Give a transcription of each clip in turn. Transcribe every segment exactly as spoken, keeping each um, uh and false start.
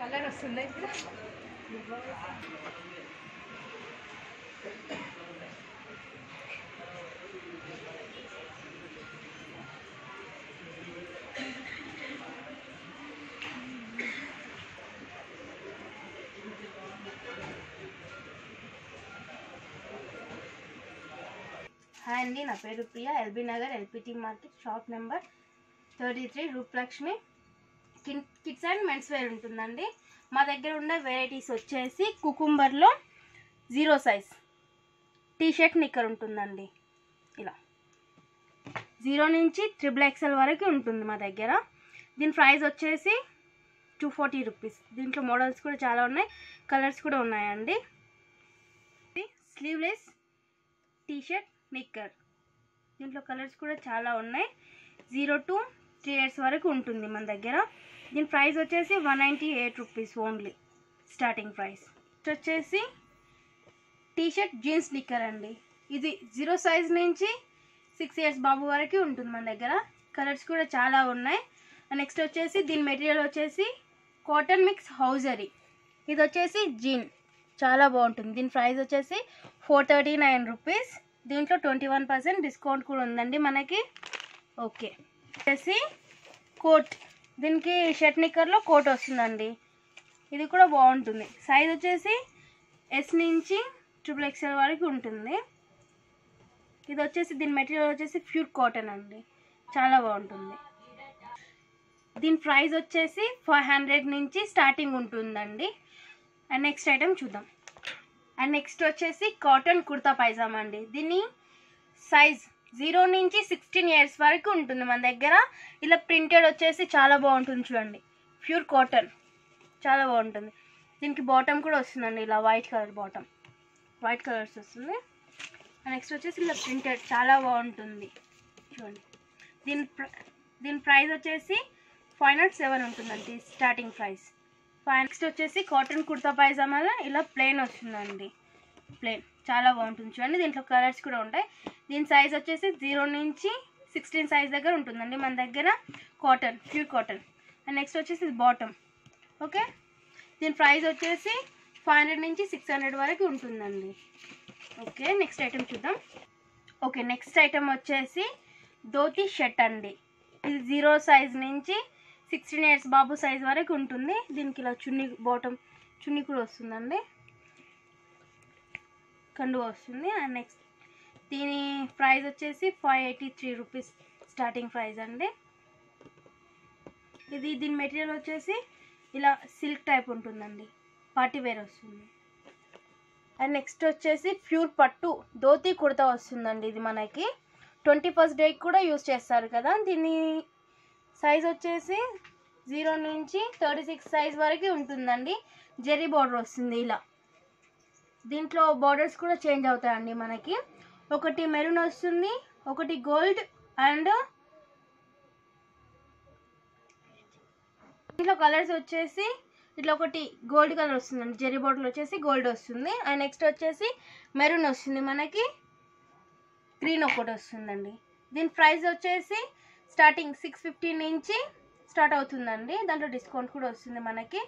Colour వస్తుందా ఇప్పుడు? Hi అండి, నా పేరు Priya. LB Nagar LPT market shop number thirty three Rooplakshmi kids and men's wear ఉంటుందండి. మా దగ్గర ఉన్న వెరైటీస్ వచ్చేసి కుకుంబర్లో zero size T shirt knicker ఉంటుందండి. ఇలా జీరో నుంచి త్రిబుల్ ఎక్స్ఎల్ వరకు ఉంటుంది మా దగ్గర. దీని ప్రైస్ వచ్చేసి టూ ఫార్టీ రూపీస్. దీంట్లో మోడల్స్ కూడా చాలా ఉన్నాయి, కలర్స్ కూడా ఉన్నాయండి. స్లీవ్లెస్ టీ షర్ట్ నిక్కర్, దీంట్లో కలర్స్ కూడా చాలా ఉన్నాయి. జీరో టు త్రీ ఇయర్స్ వరకు ఉంటుంది మన దగ్గర. దీని ప్రైస్ వచ్చేసి one ninety eight rupees only starting price. వచ్చేసి టీ షర్ట్ జీన్స్ నిక్కర్ అండి. ఇది జీరో సైజ్ నుంచి సిక్స్ ఇయర్స్ బాబు వరకు ఉంటుంది మన దగ్గర. కలర్స్ కూడా చాలా ఉన్నాయి. నెక్స్ట్ వచ్చేసి దీని మెటీరియల్ వచ్చేసి కాటన్ మిక్స్ హౌజరీ. ఇది వచ్చేసి జీన్, చాలా బాగుంటుంది. దీని ప్రైస్ వచ్చేసి ఫోర్ థర్టీ నైన్ రూపీస్. దీంట్లో ట్వంటీ వన్ పర్సెంట్ డిస్కౌంట్ కూడా ఉందండి మనకి. ఓకే, వచ్చేసి కోట్. దీనికి షర్ట్ నిక్కర్లో కోట్ వస్తుందండి. ఇది కూడా బాగుంటుంది. సైజ్ వచ్చేసి ఎస్ నుంచి ట్రిపుల్ ఎక్స్ఎల్ వరకు ఉంటుంది. ఇది వచ్చేసి దీని మెటీరియల్ వచ్చేసి ప్యూర్ కాటన్ అండి, చాలా బాగుంటుంది. దీని ప్రైస్ వచ్చేసి ఫైవ్ హండ్రెడ్ నుంచి స్టార్టింగ్ ఉంటుందండి. అండ్ నెక్స్ట్ ఐటమ్ చూద్దాం. అండ్ నెక్స్ట్ వచ్చేసి కాటన్ కుర్తా పైజామా అండి. దీని సైజ్ జీరో నుంచి సిక్స్టీన్ ఇయర్స్ వరకు ఉంటుంది మన దగ్గర. ఇలా ప్రింటెడ్ వచ్చేసి చాలా బాగుంటుంది. చూడండి, ప్యూర్ కాటన్, చాలా బాగుంటుంది. దీనికి బాటమ్ కూడా వస్తుందండి. ఇలా white colour bottom, white colours వస్తుంది. నెక్స్ట్ వచ్చేసి ఇలా ప్రింటెడ్, చాలా బాగుంటుంది. చూడండి, దీని దీని ప్రైస్ వచ్చేసి ఫైవ్ నాట్ సెవెన్ ఉంటుందండి స్టార్టింగ్ ప్రైస్. నెక్స్ట్ వచ్చేసి కాటన్ కుర్తా పైజామా. ఇలా ప్లెయిన్ వస్తుందండి, ప్లెయిన్, చాలా బాగుంటుంది. చూడండి, దీంట్లో కలర్స్ కూడా ఉంటాయి. దీని సైజ్ వచ్చేసి జీరో నుంచి సిక్స్టీన్ సైజ్ దగ్గర ఉంటుందండి మన దగ్గర. Cotton, pure cotton. And next వచ్చేసి బాటమ్. ఓకే, దీని ప్రైస్ వచ్చేసి ఫైవ్ హండ్రెడ్ నుంచి సిక్స్ హండ్రెడ్ వరకు ఉంటుందండి. ఓకే, నెక్స్ట్ ఐటమ్ చూద్దాం. ఓకే, నెక్స్ట్ ఐటమ్ వచ్చేసి ధోతి షర్ట్ అండి. ఇది జీరో సైజ్ నుంచి సిక్స్టీన్ ఇయర్స్ బాబు సైజ్ వరకు ఉంటుంది. దీనికి ఇలా చున్నీ, బాటమ్ చున్నీ కూడా వస్తుందండి, కండువా వస్తుంది. అండ్ నెక్స్ట్ దీని ప్రైస్ వచ్చేసి five eighty three rupees starting price అండి. ఇది దీని మెటీరియల్ వచ్చేసి ఇలా సిల్క్ టైప్ ఉంటుందండి, పార్టీ వేర్ వస్తుంది. అండ్ నెక్స్ట్ వచ్చేసి ప్యూర్ పట్టు ధోతి కుర్తా వస్తుందండి. ఇది మనకి ట్వంటీ ఫస్ట్ డేకి కూడా యూజ్ చేస్తారు కదా. దీని సైజ్ వచ్చేసి జీరో నుంచి థర్టీ సిక్స్ సైజ్ వరకు ఉంటుందండి. జెరీ బార్డర్ వస్తుంది ఇలా. దీంట్లో బార్డర్స్ కూడా చేంజ్ అవుతాయండి మనకి. ఒకటి మెరూన్ వస్తుంది, ఒకటి గోల్డ్. అండ్ దీంట్లో కలర్స్ వచ్చేసి ఇట్లా ఒకటి గోల్డ్ కలర్ వస్తుందండి, జెరీ బార్డర్ వచ్చేసి గోల్డ్ వస్తుంది. అండ్ నెక్స్ట్ వచ్చేసి మెరూన్ వస్తుంది మనకి, గ్రీన్ ఒకటి వస్తుందండి. దీని ప్రైస్ వచ్చేసి స్టార్టింగ్ సిక్స్ ఫిఫ్టీ నుంచి స్టార్ట్ అవుతుందండి. దాంట్లో డిస్కౌంట్ కూడా వస్తుంది మనకి.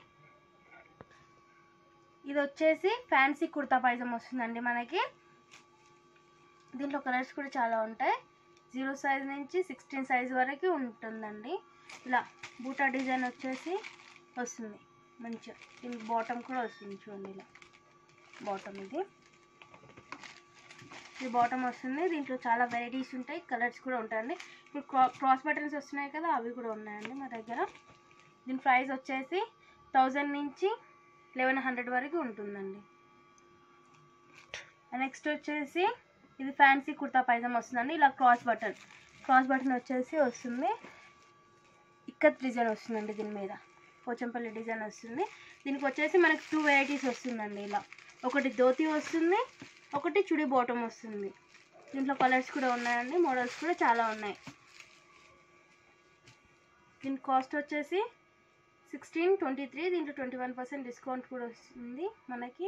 ఇది వచ్చేసి ఫ్యాన్సీ కుర్తా పైజామా వస్తుందండి మనకి. దీంట్లో కలర్స్ కూడా చాలా ఉంటాయి. జీరో సైజ్ నుంచి సిక్స్టీన్ సైజ్ వరకు ఉంటుందండి. ఇలా బూటా డిజైన్ వచ్చేసి వస్తుంది మంచిగా. దీనికి బాటమ్ కూడా వస్తుంది. చూడండి, ఇలా బాటమ్, ఇది ఈ బాటమ్ వస్తుంది. దీంట్లో చాలా వెరైటీస్ ఉంటాయి, కలర్స్ కూడా ఉంటాయండి. ఇప్పుడు క్రాస్ బటన్స్ వస్తున్నాయి కదా, అవి కూడా ఉన్నాయండి మా దగ్గర. దీని ప్రైస్ వచ్చేసి థౌజండ్ నుంచి లెవెన్ హండ్రెడ్ వరకు ఉంటుందండి. నెక్స్ట్ వచ్చేసి ఇది ఫ్యాన్సీ కుర్తా పైజామా వస్తుందండి. ఇలా క్రాస్ బటన్, క్రాస్ బటన్ వచ్చేసి వస్తుంది. ఇక్కత్ డిజైన్ వస్తుందండి దీని మీద, పోచంపల్లి డిజైన్ వస్తుంది. దీనికి వచ్చేసి మనకు టూ వెరైటీస్ వస్తుందండి. ఇలా ఒకటి ధోతి వస్తుంది, ఒకటి చుడి బాటమ్ వస్తుంది. దీంట్లో కలర్స్ కూడా ఉన్నాయండి, మోడల్స్ కూడా చాలా ఉన్నాయి. దీని కాస్ట్ వచ్చేసి సిక్స్టీన్ ట్వంటీ త్రీ. దీంట్లో ట్వంటీ వన్ పర్సెంట్ డిస్కౌంట్ కూడా వస్తుంది మనకి.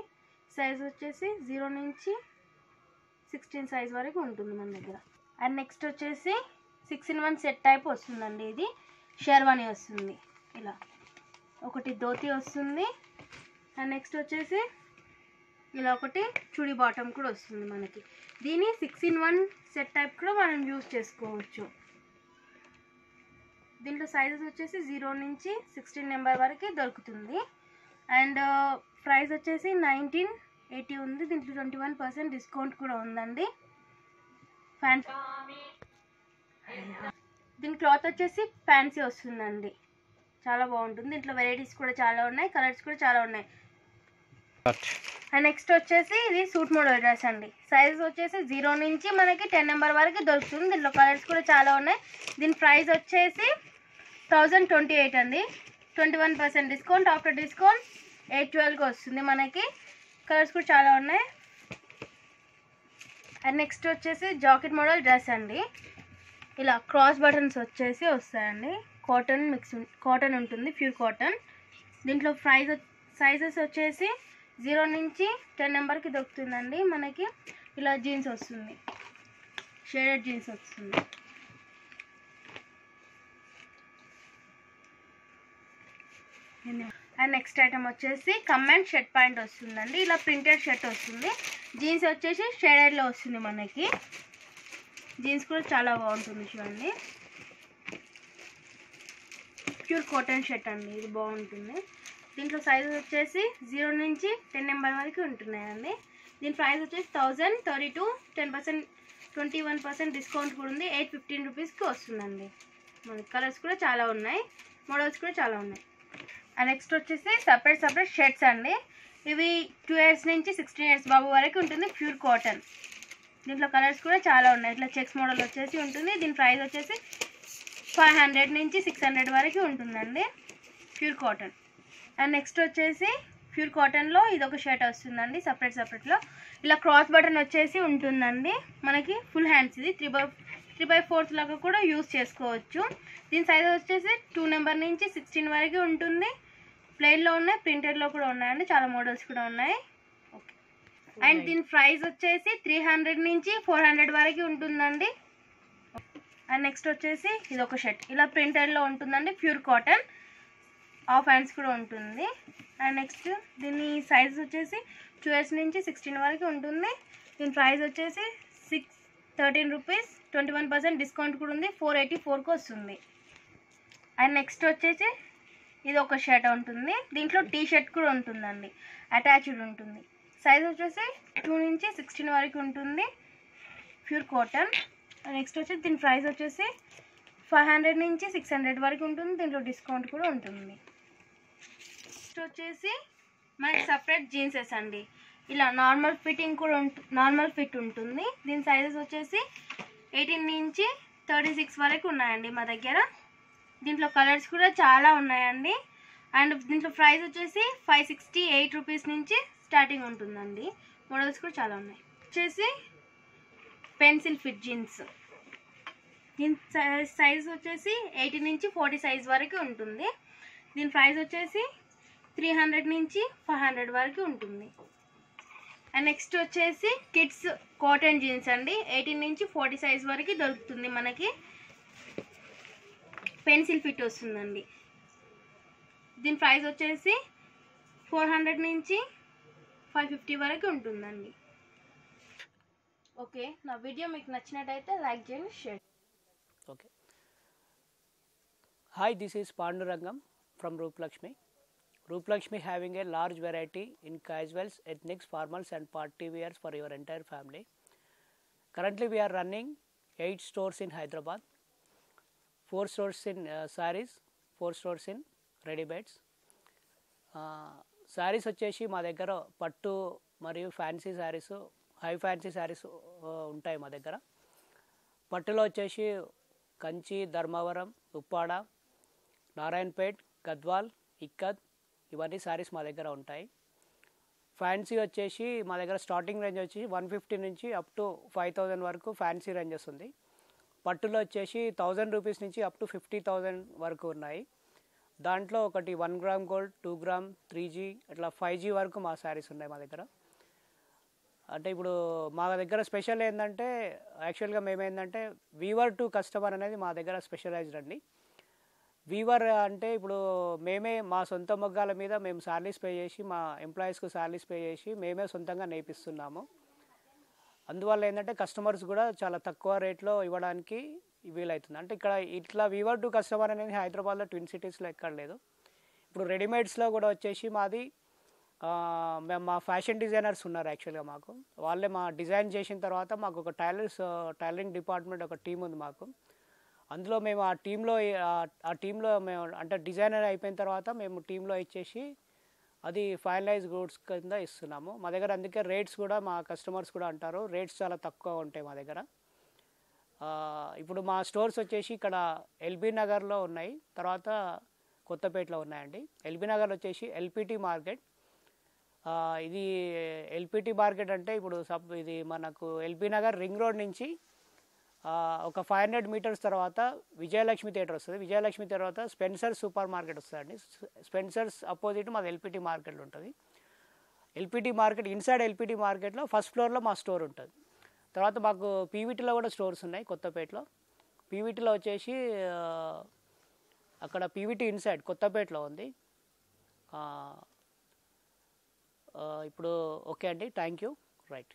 సైజ్ వచ్చేసి జీరో నుంచి సిక్స్టీన్ సైజ్ వరకు ఉంటుంది మన దగ్గర. అండ్ నెక్స్ట్ వచ్చేసి six in one set type వస్తుందండి. ఇది షేర్వాణి వస్తుంది ఇలా. ఒకటి దోతి వస్తుంది అండ్ నెక్స్ట్ వచ్చేసి ఇలా ఒకటి చుడి బాటమ్ కూడా వస్తుంది మనకి. దీని six in one set type కూడా మనం యూజ్ చేసుకోవచ్చు. దీంట్లో సైజెస్ వచ్చేసి జీరో నుంచి సిక్స్టీన్ నెంబర్ వరకు దొరుకుతుంది. అండ్ ప్రైస్ వచ్చేసి నైన్టీన్ ఎయిటీ ఉంది. దీంట్లో ట్వంటీ వన్ పర్సెంట్ డిస్కౌంట్ కూడా ఉందండి. ఫ్యాన్సీ దీని క్లాత్ వచ్చేసి ఫ్యాన్సీ వస్తుందండి, చాలా బాగుంటుంది. దీంట్లో వెరైటీస్ కూడా చాలా ఉన్నాయి, కలర్స్ కూడా చాలా ఉన్నాయి. అండ్ నెక్స్ట్ వచ్చేసి ఇది సూట్ మోడల్ డ్రెస్ అండి. సైజెస్ వచ్చేసి జీరో నుంచి మనకి టెన్ నెంబర్ వరకు దొరుకుతుంది. దీంట్లో కలర్స్ కూడా చాలా ఉన్నాయి. దీని ప్రైస్ వచ్చేసి థౌజండ్ ట్వంటీ ఎయిట్ అండి. Twenty one percent discount, after discount eight ట్వెల్వ్కి వస్తుంది మనకి. కలర్స్ కూడా చాలా ఉన్నాయి. అండ్ నెక్స్ట్ వచ్చేసి జాకెట్ మోడల్ డ్రెస్ అండి. ఇలా క్రాస్ బటన్స్ వచ్చేసి వస్తాయండి. కాటన్ మిక్స్ కాటన్ ఉంటుంది, ప్యూర్ కాటన్. దీంట్లో ప్రైజ్ సైజెస్ వచ్చేసి జీరో నుంచి టెన్ నెంబర్కి దొరుకుతుందండి మనకి. ఇలా జీన్స్ వస్తుంది, షేడెడ్ జీన్స్ వస్తుంది. అండ్ నెక్స్ట్ ఐటమ్ వచ్చేసి కమాండ్ షర్ట్ ప్యాంట్ వస్తుందండి. ఇలా ప్రింటెడ్ షర్ట్ వస్తుంది. జీన్స్ వచ్చేసి షేడెడ్లో వస్తుంది మనకి. జీన్స్ కూడా చాలా బాగుంటుంది చూడండి. ప్యూర్ కాటన్ షర్ట్ అండి, ఇది బాగుంటుంది. దీంట్లో సైజెస్ వచ్చేసి జీరో నుంచి టెన్ నెంబర్ వరకు ఉంటున్నాయండి. దీని ప్రైస్ వచ్చేసి thousand thirty two ten percent twenty one percent discount కూడా ఉంది. ఎయిట్ ఫిఫ్టీన్ రూపీస్కి వస్తుందండి మనకి. కలర్స్ కూడా చాలా ఉన్నాయి, మోడల్స్ కూడా చాలా ఉన్నాయి. అండ్ నెక్స్ట్ వచ్చేసి సపరేట్ సపరేట్ షర్ట్స్ అండి. ఇవి టూ ఇయర్స్ నుంచి సిక్స్టీన్ ఇయర్స్ బాబు వరకు ఉంటుంది, ప్యూర్ కాటన్. దీంట్లో కలర్స్ కూడా చాలా ఉన్నాయి. ఇట్లా చెక్స్ మోడల్ వచ్చేసి ఉంటుంది. దీని ప్రైస్ వచ్చేసి ఫైవ్ హండ్రెడ్ నుంచి సిక్స్ హండ్రెడ్ వరకు ఉంటుందండి, ప్యూర్ కాటన్. అండ్ నెక్స్ట్ వచ్చేసి ప్యూర్ కాటన్లో ఇదొక షర్ట్ వస్తుందండి సపరేట్ సపరేట్లో. ఇలా క్రాస్ బటన్ వచ్చేసి ఉంటుందండి మనకి. ఫుల్ హ్యాండ్స్ ఇది. Three by three by fourth లాగా కూడా యూజ్ చేసుకోవచ్చు. దీని సైజ్ వచ్చేసి టూ నెంబర్ నుంచి సిక్స్టీన్ వరకు ఉంటుంది. ప్లెయిన్లో ఉన్నాయి, ప్రింటెడ్లో కూడా ఉన్నాయండి. చాలా మోడల్స్ కూడా ఉన్నాయి. ఓకే. అండ్ దీని ప్రైస్ వచ్చేసి త్రీ హండ్రెడ్ నుంచి ఫోర్ హండ్రెడ్ వరకు ఉంటుందండి. అండ్ నెక్స్ట్ వచ్చేసి ఇదొక షర్ట్. ఇలా ప్రింటెడ్లో ఉంటుందండి, ప్యూర్ కాటన్. ఆఫ్ హ్యాండ్స్ కూడా ఉంటుంది. అండ్ నెక్స్ట్ దీని సైజ్ వచ్చేసి టూ ఇయర్స్ నుంచి సిక్స్టీన్ వరకు ఉంటుంది. దీని ప్రైస్ వచ్చేసి six thirteen rupees, twenty one percent discount కూడా ఉంది. ఫోర్ ఎయిటీ ఫోర్కి వస్తుంది. అండ్ నెక్స్ట్ వచ్చేసి ఇది ఒక షర్ట్ ఉంటుంది. దీంట్లో టీ షర్ట్ కూడా ఉంటుందండి, అటాచ్డ్ ఉంటుంది. సైజ్ వచ్చేసి టూ నుంచి సిక్స్టీన్ వరకు ఉంటుంది, ప్యూర్ కాటన్. నెక్స్ట్ వచ్చేసి దీని ప్రైస్ వచ్చేసి ఫైవ్ హండ్రెడ్ నుంచి సిక్స్ హండ్రెడ్ వరకు ఉంటుంది. దీంట్లో డిస్కౌంట్ కూడా ఉంటుంది. నెక్స్ట్ వచ్చేసి మనకి సపరేట్ జీన్సెస్ అండి. ఇలా నార్మల్ ఫిట్టింగ్ కూడా ఉంటు నార్మల్ ఫిట్ ఉంటుంది. దీని సైజెస్ వచ్చేసి ఎయిటీన్ నుంచి థర్టీ సిక్స్ వరకు ఉన్నాయండి మా దగ్గర. దీంట్లో కలర్స్ కూడా చాలా ఉన్నాయండి. అండ్ దీంట్లో ప్రైస్ వచ్చేసి ఫైవ్ సిక్స్టీ ఎయిట్ రూపీస్ నుంచి స్టార్టింగ్ ఉంటుందండి. మోడల్స్ కూడా చాలా ఉన్నాయి. వచ్చేసి పెన్సిల్ ఫిట్ జీన్స్. దీని సైజ్ వచ్చేసి ఎయిటీ నుంచి ఫార్టీ సైజ్ వరకు ఉంటుంది. దీని ప్రైస్ వచ్చేసి త్రీ హండ్రెడ్ నుంచి ఫైవ్ హండ్రెడ్ వరకు ఉంటుంది. అండ్ నెక్స్ట్ వచ్చేసి కిడ్స్ కాటన్ జీన్స్ అండి. ఎయిటీన్ నుంచి ఫార్టీ సైజ్ వరకు దొరుకుతుంది మనకి. పెన్సిల్ ఫిట్ వస్తుందండి. దీని ప్రైస్ వచ్చేసి ఫోర్ హండ్రెడ్ నుంచి ఫైవ్ ఫిఫ్టీ వరకు ఉంటుందండి. ఓకే, నా వీడియో మీకు నచ్చినట్టయితే లైక్ చేయండి, share. Okay, hi, this is Pandurangam from Rooplaxmi. Rooplaxmi having a large variety in casuals, ethnics, formals and party wears for your entire family. Currently we are running eight stores in Hyderabad, four stores in uh, sarees, four stores in ready mades. Uh, sarees వచ్చేసి మా దగ్గర పట్టు మరియు fancy saris, high fancy saris ఉంటాయి మా దగ్గర. పట్టులో వచ్చేసి కంచి, ధర్మవరం, ఉప్పాడ, నారాయణ పేట్, గద్వాల్, ఇక్కత్ ఇవన్నీ శారీస్ మా దగ్గర ఉంటాయి. ఫ్యాన్సీ వచ్చేసి మా దగ్గర స్టార్టింగ్ రేంజ్ వచ్చి వన్ ఫిఫ్టీ నుంచి అప్ టు ఫైవ్ థౌజండ్ వరకు ఫ్యాన్సీ రేంజెస్ ఉంది. పట్టులో వచ్చేసి థౌజండ్ రూపీస్ నుంచి అప్ టు ఫిఫ్టీ థౌజండ్ వరకు ఉన్నాయి. దాంట్లో ఒకటి one gram gold, two gram, three G అట్లా ఫైవ్ జీ వరకు మా శారీస్ ఉన్నాయి మా దగ్గర. అంటే ఇప్పుడు మా దగ్గర స్పెషల్ ఏంటంటే యాక్చువల్గా మేమేంటంటే వీవర్ టు కస్టమర్ అనేది మా దగ్గర స్పెషలైజ్డ్ అండి. వీవర్ అంటే ఇప్పుడు మేమే మా సొంత మొగ్గాల మీద మేము శాలరీస్ పే చేసి మా ఎంప్లాయీస్కు శాలరీస్ పే చేసి మేమే సొంతంగా నేర్పిస్తున్నాము. అందువల్ల ఏంటంటే కస్టమర్స్ కూడా చాలా తక్కువ రేట్లో ఇవ్వడానికి వీలవుతుంది. అంటే ఇక్కడ ఇట్లా వీవర్ టు కస్టమర్ అనేది హైదరాబాద్లో ట్విన్ సిటీస్లో ఎక్కడ లేదు. ఇప్పుడు రెడీమేడ్స్లో కూడా వచ్చేసి మాది మేము మా ఫ్యాషన్ డిజైనర్స్ ఉన్నారు. యాక్చువల్గా మాకు వాళ్ళే మా డిజైన్ చేసిన తర్వాత మాకు ఒక టైలర్స్ టైలరింగ్ డిపార్ట్మెంట్ ఒక టీం ఉంది మాకు. అందులో మేము ఆ టీంలో ఆ టీంలో మేము అంటే డిజైనర్ అయిపోయిన తర్వాత మేము టీంలో ఇచ్చేసి అది ఫైనలైజ్ గూడ్స్ కింద ఇస్తున్నాము మా దగ్గర. అందుకే రేట్స్ కూడా మా కస్టమర్స్ కూడా అంటారు రేట్స్ చాలా తక్కువ ఉంటాయి మా దగ్గర. ఇప్పుడు మా స్టోర్స్ వచ్చేసి ఇక్కడ ఎల్బీ నగర్లో ఉన్నాయి, తర్వాత కొత్తపేటలో ఉన్నాయండి. ఎల్బీ నగర్లో వచ్చేసి ఎల్పిటి మార్కెట్. ఇది ఎల్పిటి మార్కెట్ అంటే ఇప్పుడు సబ్ ఇది మనకు ఎల్బీ నగర్ రింగ్ రోడ్ నుంచి ఒక ఫైవ్ హండ్రెడ్ మీటర్స్ తర్వాత విజయలక్ష్మి థియేటర్ వస్తుంది. విజయలక్ష్మి తర్వాత స్పెన్సర్ సూపర్ మార్కెట్ వస్తుందండి. స్పెన్సర్స్ అపోజిట్ మాది ఎల్పిటి మార్కెట్ ఉంటుంది. ఎల్పిటి మార్కెట్ ఇన్సైడ్ ఎల్పిటి మార్కెట్లో ఫస్ట్ ఫ్లోర్లో మా స్టోర్ ఉంటుంది. తర్వాత మాకు పీవీటీలో కూడా స్టోర్స్ ఉన్నాయి. కొత్తపేటలో పీవీటీలో వచ్చేసి అక్కడ పీవీటీ ఇన్సైడ్ కొత్తపేటలో ఉంది. ఇప్పుడు ఓకే అండి, థ్యాంక్ యూ, రైట్.